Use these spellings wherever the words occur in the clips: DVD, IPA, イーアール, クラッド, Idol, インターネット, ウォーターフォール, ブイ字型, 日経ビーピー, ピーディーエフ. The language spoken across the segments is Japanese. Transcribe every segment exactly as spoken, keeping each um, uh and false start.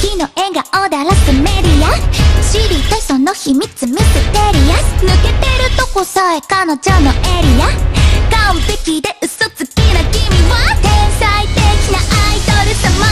君の笑顔で荒らすメディア、知りたいその秘密ミステリアス、抜けてるとこさえ彼女のエリア、完璧で嘘つきな君は天才的なアイドル様。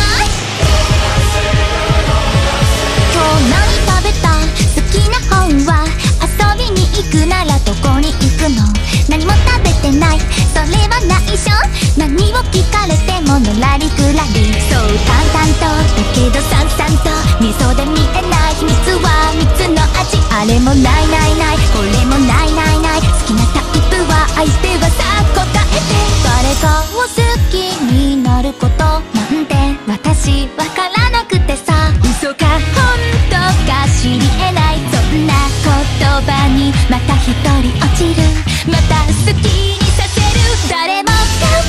今日何食べた？好きな本は？遊びに行くならどこに行くの？何も食べてない、それは内緒。何を聞かれてものらりくらり、そう淡々とだけどさんさんと、味噌で見えない秘密は蜜の味。あれもないないない、これもないないない、好きなタイプは相手はさあ答えて。誰かを好きになることなんて私わからなくてさ、嘘か本当か知り得ない、そんな言葉にまた一人落ちる、また好きにさせる。誰もが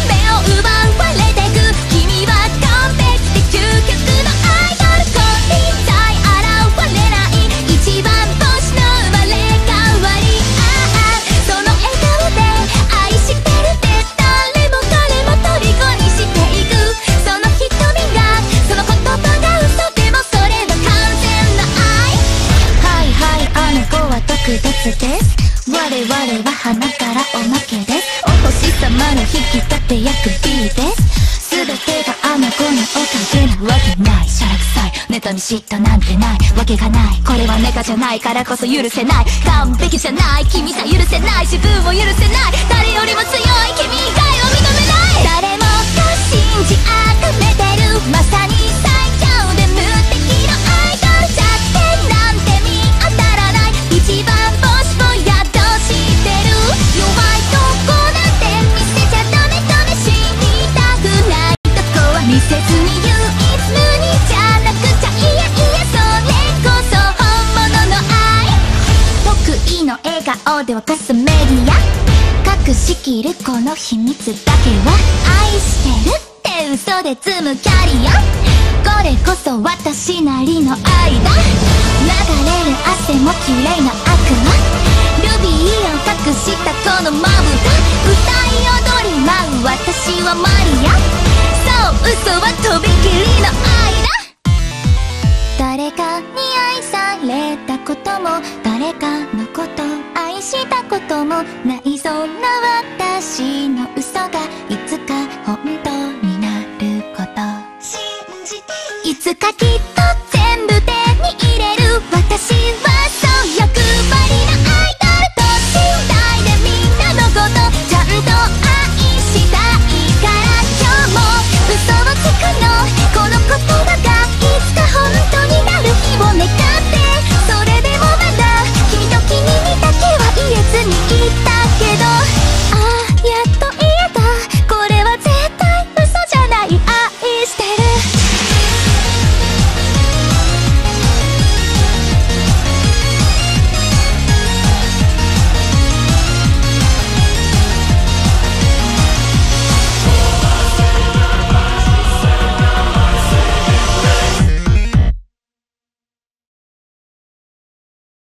目を奪うわれてく、君は完璧で究極のアイドル、これ以上現れない、一番星の生まれ変わり。ああその笑顔で愛してるって誰も彼も虜にしていく、その瞳がその言葉が嘘でもそれは完全な愛。はいはいあの子は特別です、我々は花からおまけです、お星様の引き立て役 B です、全てがあの子のおかげなわけない、しゃらくさい妬み嫉妬なんてないわけがない、これはネタじゃないからこそ許せない、完璧じゃない君さ許せない、自分を許せない、誰よりも強い君以外を認めない。誰もが信じ集めてる、まさに最強で無敵のアイドル、弱点なんて見当たらない、一番星をやる知ってる、弱いとこなんて見せちゃダメダメ、死にたくないとこは見せずに唯一無二じゃなくちゃ、いやいやそれこそ本物の愛。得意の笑顔で沸かすメディア、隠しきるこの秘密だけは、愛してるって嘘で積むキャリア、これこそ私なりの愛だ。流れる汗も綺麗なアクア、ルビーを隠したこのまぶた、歌い踊り舞う私はマリア、そう嘘はとびきりの愛だ。誰かに愛されたことも、誰かのこと愛したこともない、そんな私の嘘がいつか本当になること、信じていつかきっと